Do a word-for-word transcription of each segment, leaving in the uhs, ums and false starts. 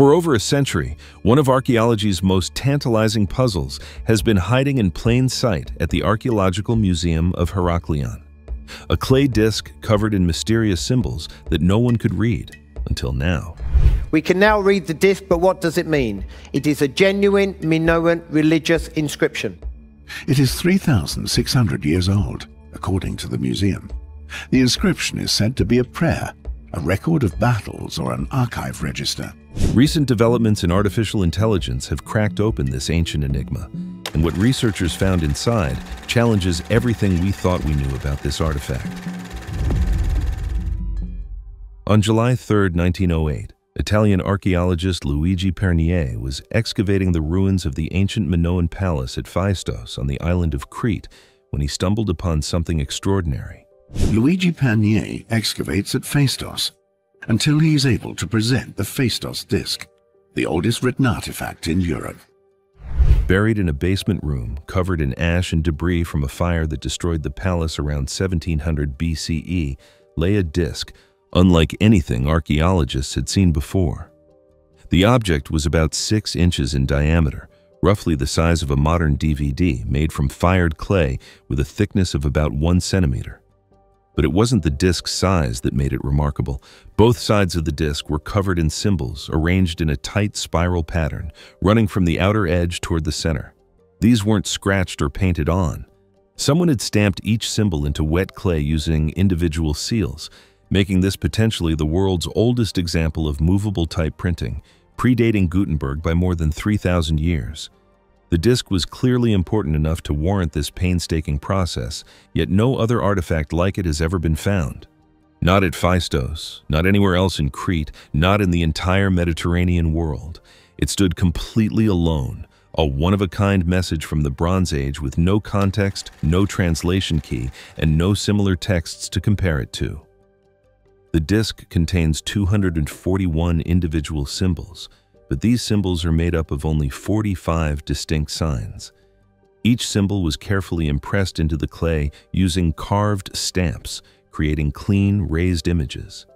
For over a century, one of archaeology's most tantalizing puzzles has been hiding in plain sight at the Archaeological Museum of Heraklion. A clay disc covered in mysterious symbols that no one could read until now. We can now read the disc, but what does it mean? It is a genuine Minoan religious inscription. It is three thousand six hundred years old, according to the museum. The inscription is said to be a prayer, a record of battles, or an archive register. Recent developments in artificial intelligence have cracked open this ancient enigma, and what researchers found inside challenges everything we thought we knew about this artifact. On July third, nineteen oh eight, Italian archaeologist Luigi Pernier was excavating the ruins of the ancient Minoan palace at Phaistos on the island of Crete when he stumbled upon something extraordinary. Luigi Pernier excavates at Phaistos until he is able to present the Phaistos Disc, the oldest written artifact in Europe. Buried in a basement room covered in ash and debris from a fire that destroyed the palace around seventeen hundred B C E lay a disc unlike anything archaeologists had seen before. The object was about six inches in diameter, roughly the size of a modern D V D made from fired clay with a thickness of about one centimeter. But it wasn't the disc's size that made it remarkable. Both sides of the disc were covered in symbols arranged in a tight spiral pattern, running from the outer edge toward the center. These weren't scratched or painted on. Someone had stamped each symbol into wet clay using individual seals, making this potentially the world's oldest example of movable type printing, predating Gutenberg by more than three thousand years. The disc was clearly important enough to warrant this painstaking process, yet no other artifact like it has ever been found. Not at Phaistos, not anywhere else in Crete, not in the entire Mediterranean world. It stood completely alone, a one-of-a-kind message from the Bronze Age with no context, no translation key, and no similar texts to compare it to. The disc contains two hundred forty-one individual symbols, but these symbols are made up of only forty-five distinct signs. Each symbol was carefully impressed into the clay using carved stamps, creating clean, raised images.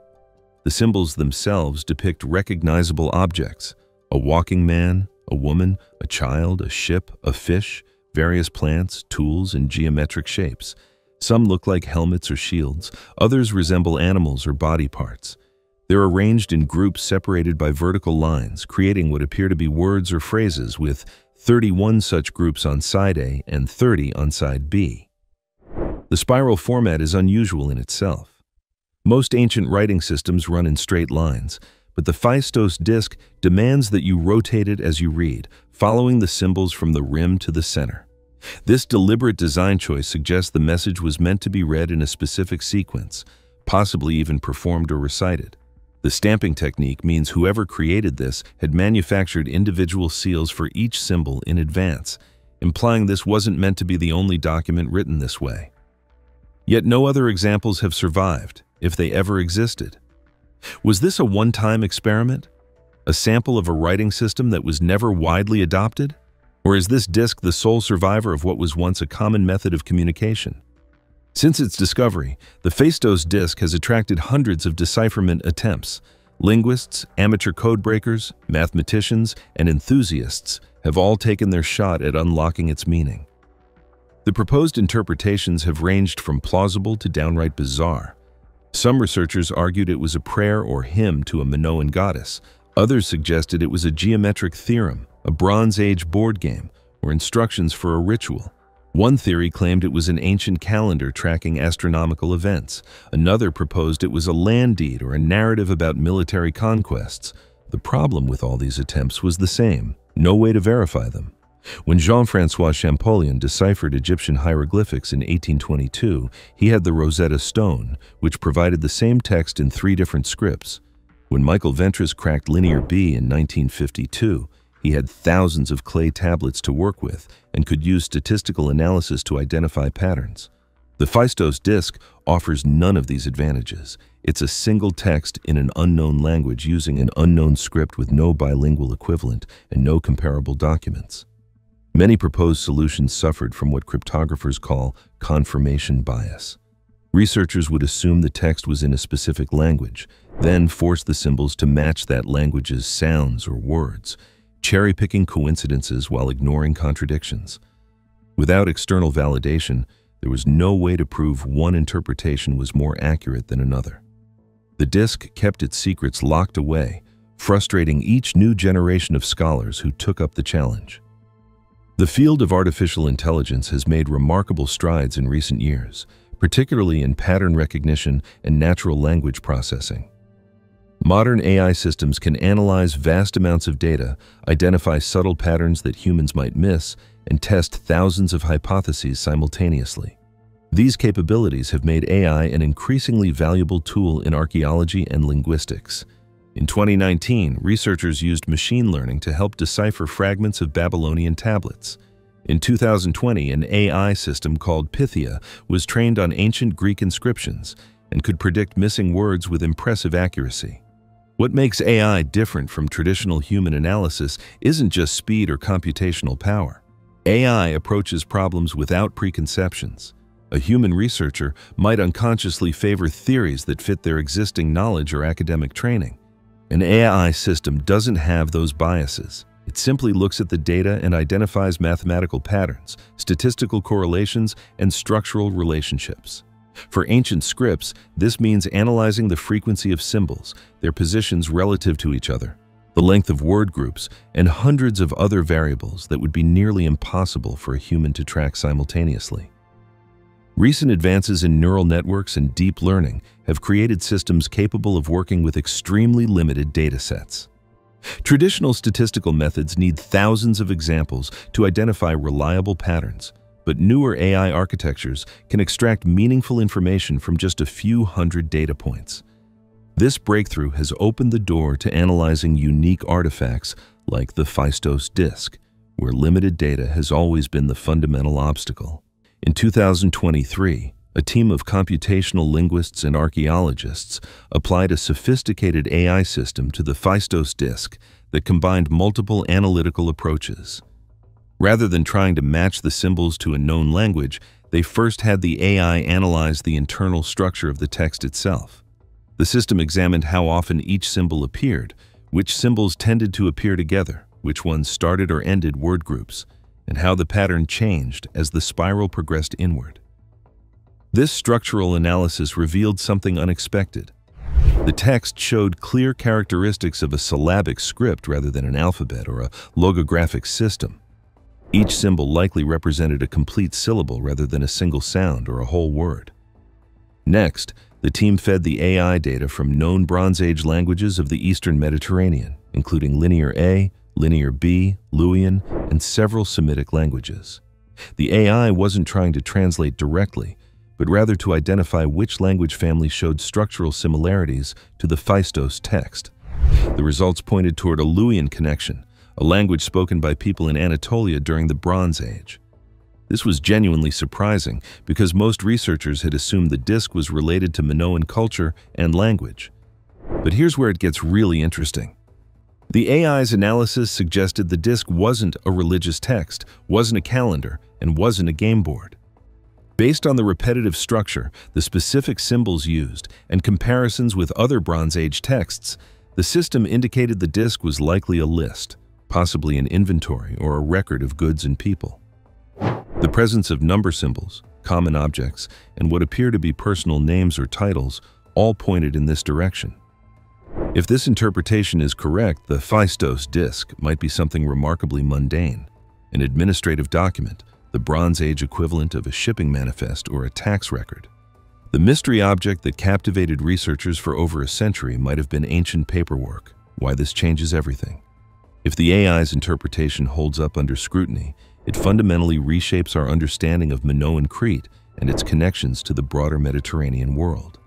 The symbols themselves depict recognizable objects: a walking man, a woman, a child, a ship, a fish, various plants, tools, and geometric shapes. Some look like helmets or shields, others resemble animals or body parts. They're arranged in groups separated by vertical lines, creating what appear to be words or phrases, with thirty-one such groups on side A and thirty on side B. The spiral format is unusual in itself. Most ancient writing systems run in straight lines, but the Phaistos disc demands that you rotate it as you read, following the symbols from the rim to the center. This deliberate design choice suggests the message was meant to be read in a specific sequence, possibly even performed or recited. The stamping technique means whoever created this had manufactured individual seals for each symbol in advance, implying this wasn't meant to be the only document written this way. Yet no other examples have survived, if they ever existed. Was this a one-time experiment? A sample of a writing system that was never widely adopted? Or is this disc the sole survivor of what was once a common method of communication? Since its discovery, the Phaistos disc has attracted hundreds of decipherment attempts. Linguists, amateur codebreakers, mathematicians, and enthusiasts have all taken their shot at unlocking its meaning. The proposed interpretations have ranged from plausible to downright bizarre. Some researchers argued it was a prayer or hymn to a Minoan goddess. Others suggested it was a geometric theorem, a Bronze Age board game, or instructions for a ritual. One theory claimed it was an ancient calendar tracking astronomical events. Another proposed it was a land deed or a narrative about military conquests. The problem with all these attempts was the same: no way to verify them. When Jean-Francois Champollion deciphered Egyptian hieroglyphics in eighteen twenty-two, he had the Rosetta Stone, which provided the same text in three different scripts. When Michael Ventris cracked Linear B in nineteen fifty-two, he had thousands of clay tablets to work with and could use statistical analysis to identify patterns. The Phaistos disc offers none of these advantages. It's a single text in an unknown language using an unknown script with no bilingual equivalent and no comparable documents. Many proposed solutions suffered from what cryptographers call confirmation bias. Researchers would assume the text was in a specific language, then force the symbols to match that language's sounds or words, cherry-picking coincidences while ignoring contradictions. Without external validation, there was no way to prove one interpretation was more accurate than another. The disc kept its secrets locked away, frustrating each new generation of scholars who took up the challenge. The field of artificial intelligence has made remarkable strides in recent years, particularly in pattern recognition and natural language processing. Modern A I systems can analyze vast amounts of data, identify subtle patterns that humans might miss, and test thousands of hypotheses simultaneously. These capabilities have made A I an increasingly valuable tool in archaeology and linguistics. In twenty nineteen, researchers used machine learning to help decipher fragments of Babylonian tablets. In two thousand twenty, an A I system called Pythia was trained on ancient Greek inscriptions and could predict missing words with impressive accuracy. What makes A I different from traditional human analysis isn't just speed or computational power. A I approaches problems without preconceptions. A human researcher might unconsciously favor theories that fit their existing knowledge or academic training. An A I system doesn't have those biases. It simply looks at the data and identifies mathematical patterns, statistical correlations, and structural relationships. For ancient scripts, this means analyzing the frequency of symbols, their positions relative to each other, the length of word groups, and hundreds of other variables that would be nearly impossible for a human to track simultaneously. Recent advances in neural networks and deep learning have created systems capable of working with extremely limited datasets. Traditional statistical methods need thousands of examples to identify reliable patterns, but newer A I architectures can extract meaningful information from just a few hundred data points. This breakthrough has opened the door to analyzing unique artifacts like the Phaistos Disc, where limited data has always been the fundamental obstacle. In two thousand twenty-three, a team of computational linguists and archaeologists applied a sophisticated A I system to the Phaistos Disc that combined multiple analytical approaches. Rather than trying to match the symbols to a known language, they first had the A I analyze the internal structure of the text itself. The system examined how often each symbol appeared, which symbols tended to appear together, which ones started or ended word groups, and how the pattern changed as the spiral progressed inward. This structural analysis revealed something unexpected. The text showed clear characteristics of a syllabic script rather than an alphabet or a logographic system. Each symbol likely represented a complete syllable rather than a single sound or a whole word. Next, the team fed the A I data from known Bronze Age languages of the Eastern Mediterranean, including Linear A, Linear B, Luwian, and several Semitic languages. The A I wasn't trying to translate directly, but rather to identify which language family showed structural similarities to the Phaistos text. The results pointed toward a Luwian connection, a language spoken by people in Anatolia during the Bronze Age. This was genuinely surprising because most researchers had assumed the disc was related to Minoan culture and language. But here's where it gets really interesting. The A I's analysis suggested the disc wasn't a religious text, wasn't a calendar, and wasn't a game board. Based on the repetitive structure, the specific symbols used, and comparisons with other Bronze Age texts, the system indicated the disc was likely a list, possibly an inventory or a record of goods and people. The presence of number symbols, common objects, and what appear to be personal names or titles all pointed in this direction. If this interpretation is correct, the Phaistos Disc might be something remarkably mundane, an administrative document, the Bronze Age equivalent of a shipping manifest or a tax record. The mystery object that captivated researchers for over a century might have been ancient paperwork. Why this changes everything. If the A I's interpretation holds up under scrutiny, it fundamentally reshapes our understanding of Minoan Crete and its connections to the broader Mediterranean world.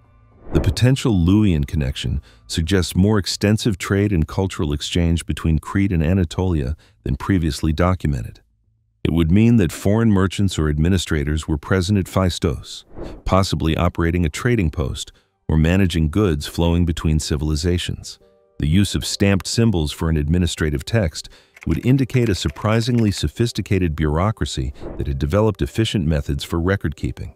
The potential Luwian connection suggests more extensive trade and cultural exchange between Crete and Anatolia than previously documented. It would mean that foreign merchants or administrators were present at Phaistos, possibly operating a trading post or managing goods flowing between civilizations. The use of stamped symbols for an administrative text would indicate a surprisingly sophisticated bureaucracy that had developed efficient methods for record keeping.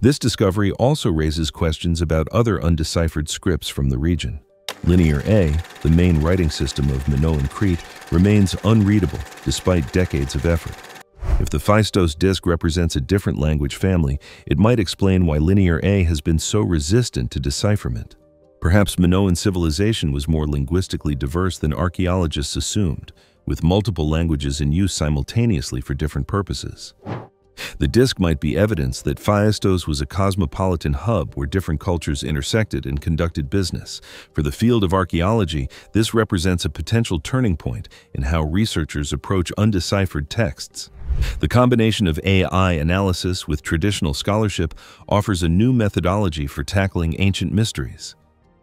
This discovery also raises questions about other undeciphered scripts from the region. Linear A, the main writing system of Minoan Crete, remains unreadable despite decades of effort. If the Phaistos Disc represents a different language family, it might explain why Linear A has been so resistant to decipherment. Perhaps Minoan civilization was more linguistically diverse than archaeologists assumed, with multiple languages in use simultaneously for different purposes. The disc might be evidence that Phaistos was a cosmopolitan hub where different cultures intersected and conducted business. For the field of archaeology, this represents a potential turning point in how researchers approach undeciphered texts. The combination of A I analysis with traditional scholarship offers a new methodology for tackling ancient mysteries.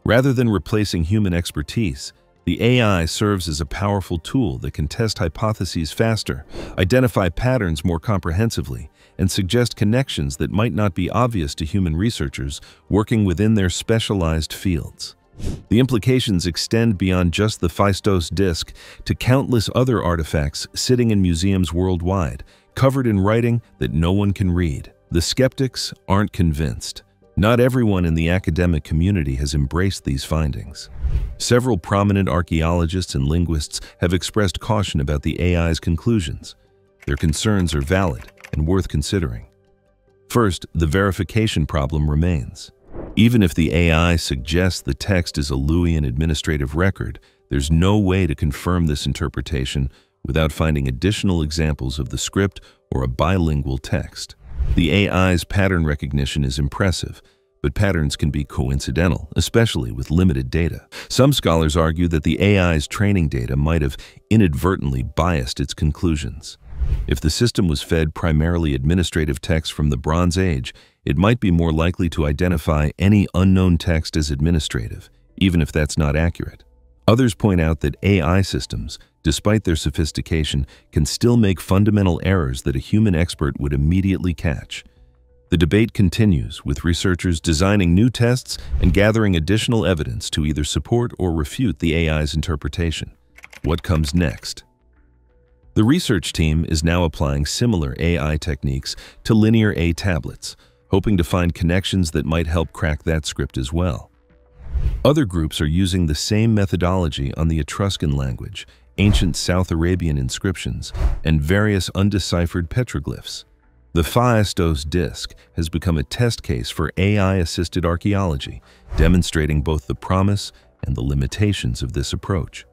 Rather than replacing human expertise, the A I serves as a powerful tool that can test hypotheses faster, identify patterns more comprehensively, and suggest connections that might not be obvious to human researchers working within their specialized fields. The implications extend beyond just the Phaistos Disc to countless other artifacts sitting in museums worldwide, covered in writing that no one can read. The skeptics aren't convinced. Not everyone in the academic community has embraced these findings. Several prominent archaeologists and linguists have expressed caution about the A I's conclusions. Their concerns are valid and worth considering. First, the verification problem remains. Even if the A I suggests the text is a Luwian administrative record, there's no way to confirm this interpretation without finding additional examples of the script or a bilingual text. The A I's pattern recognition is impressive, but patterns can be coincidental, especially with limited data. Some scholars argue that the A I's training data might have inadvertently biased its conclusions. If the system was fed primarily administrative texts from the Bronze Age, it might be more likely to identify any unknown text as administrative, even if that's not accurate. Others point out that A I systems, despite their sophistication, can still make fundamental errors that a human expert would immediately catch. The debate continues, with researchers designing new tests and gathering additional evidence to either support or refute the A I's interpretation. What comes next? The research team is now applying similar A I techniques to Linear A tablets, hoping to find connections that might help crack that script as well. Other groups are using the same methodology on the Etruscan language, ancient South Arabian inscriptions, and various undeciphered petroglyphs. The Phaistos Disc has become a test case for A I-assisted archaeology, demonstrating both the promise and the limitations of this approach.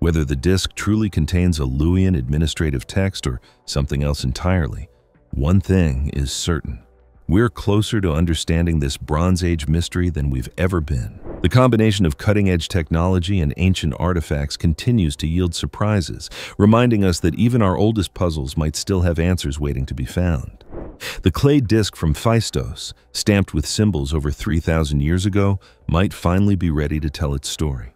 Whether the disc truly contains a Luwian administrative text or something else entirely, one thing is certain. We're closer to understanding this Bronze Age mystery than we've ever been. The combination of cutting-edge technology and ancient artifacts continues to yield surprises, reminding us that even our oldest puzzles might still have answers waiting to be found. The clay disc from Phaistos, stamped with symbols over three thousand years ago, might finally be ready to tell its story.